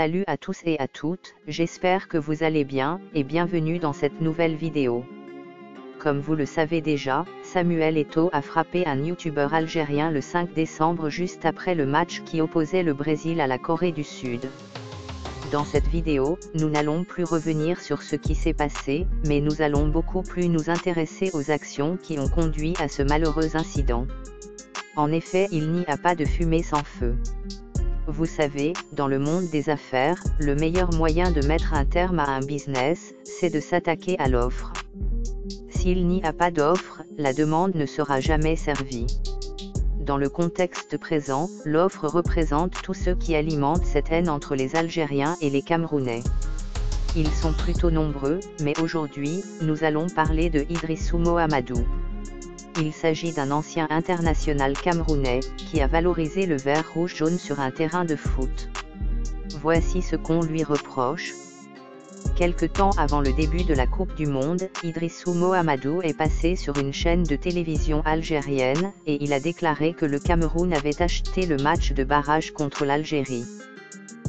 Salut à tous et à toutes, j'espère que vous allez bien, et bienvenue dans cette nouvelle vidéo. Comme vous le savez déjà, Samuel Eto'o a frappé un youtubeur algérien le 5 décembre juste après le match qui opposait le Brésil à la Corée du Sud. Dans cette vidéo, nous n'allons plus revenir sur ce qui s'est passé, mais nous allons beaucoup plus nous intéresser aux actions qui ont conduit à ce malheureux incident. En effet, il n'y a pas de fumée sans feu. Vous savez, dans le monde des affaires, le meilleur moyen de mettre un terme à un business, c'est de s'attaquer à l'offre. S'il n'y a pas d'offre, la demande ne sera jamais servie. Dans le contexte présent, l'offre représente tous ceux qui alimentent cette haine entre les Algériens et les Camerounais. Ils sont plutôt nombreux, mais aujourd'hui, nous allons parler de Idrissou Mohamadou. Il s'agit d'un ancien international camerounais, qui a valorisé le vert rouge-jaune sur un terrain de foot. Voici ce qu'on lui reproche. Quelque temps avant le début de la Coupe du Monde, Idrissou Mohamadou est passé sur une chaîne de télévision algérienne, et il a déclaré que le Cameroun avait acheté le match de barrage contre l'Algérie.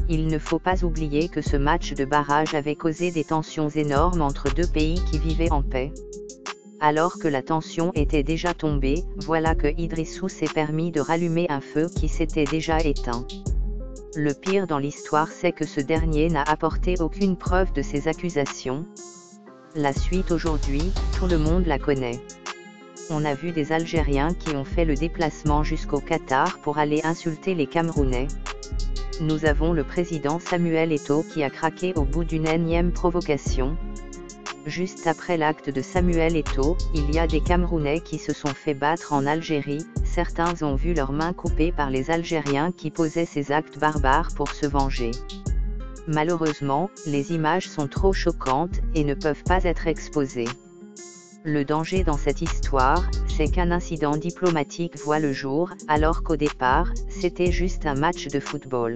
Il ne faut pas oublier que ce match de barrage avait causé des tensions énormes entre deux pays qui vivaient en paix. Alors que la tension était déjà tombée, voilà que Idrissou s'est permis de rallumer un feu qui s'était déjà éteint. Le pire dans l'histoire, c'est que ce dernier n'a apporté aucune preuve de ses accusations. La suite aujourd'hui, tout le monde la connaît. On a vu des Algériens qui ont fait le déplacement jusqu'au Qatar pour aller insulter les Camerounais. Nous avons le président Samuel Eto'o qui a craqué au bout d'une énième provocation. Juste après l'acte de Samuel Eto'o, il y a des Camerounais qui se sont fait battre en Algérie, certains ont vu leurs mains coupées par les Algériens qui posaient ces actes barbares pour se venger. Malheureusement, les images sont trop choquantes, et ne peuvent pas être exposées. Le danger dans cette histoire, c'est qu'un incident diplomatique voit le jour, alors qu'au départ, c'était juste un match de football.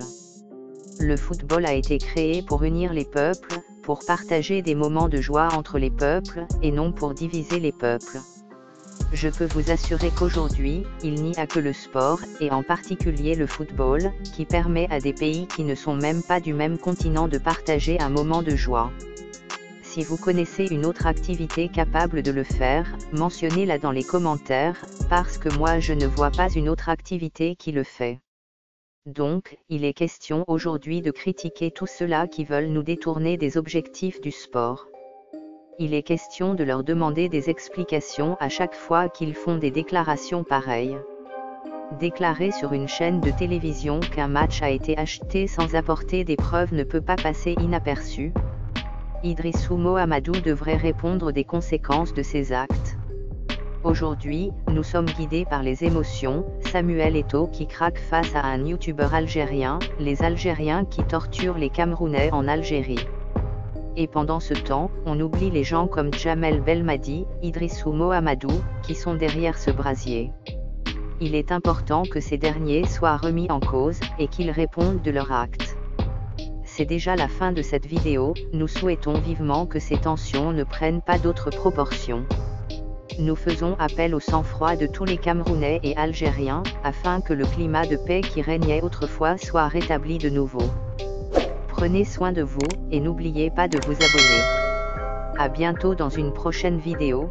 Le football a été créé pour unir les peuples, pour partager des moments de joie entre les peuples, et non pour diviser les peuples. Je peux vous assurer qu'aujourd'hui, il n'y a que le sport, et en particulier le football, qui permet à des pays qui ne sont même pas du même continent de partager un moment de joie. Si vous connaissez une autre activité capable de le faire, mentionnez-la dans les commentaires, parce que moi je ne vois pas une autre activité qui le fait. Donc, il est question aujourd'hui de critiquer tous ceux-là qui veulent nous détourner des objectifs du sport. Il est question de leur demander des explications à chaque fois qu'ils font des déclarations pareilles. Déclarer sur une chaîne de télévision qu'un match a été acheté sans apporter des preuves ne peut pas passer inaperçu. Idrissou Mohamadou devrait répondre des conséquences de ses actes. Aujourd'hui, nous sommes guidés par les émotions, Samuel Eto'o qui craque face à un youtubeur algérien, les Algériens qui torturent les Camerounais en Algérie. Et pendant ce temps, on oublie les gens comme Jamel Belmadi, Idrissou Mohamadou, qui sont derrière ce brasier. Il est important que ces derniers soient remis en cause, et qu'ils répondent de leurs actes. C'est déjà la fin de cette vidéo, nous souhaitons vivement que ces tensions ne prennent pas d'autres proportions. Nous faisons appel au sang-froid de tous les Camerounais et Algériens, afin que le climat de paix qui régnait autrefois soit rétabli de nouveau. Prenez soin de vous, et n'oubliez pas de vous abonner. À bientôt dans une prochaine vidéo.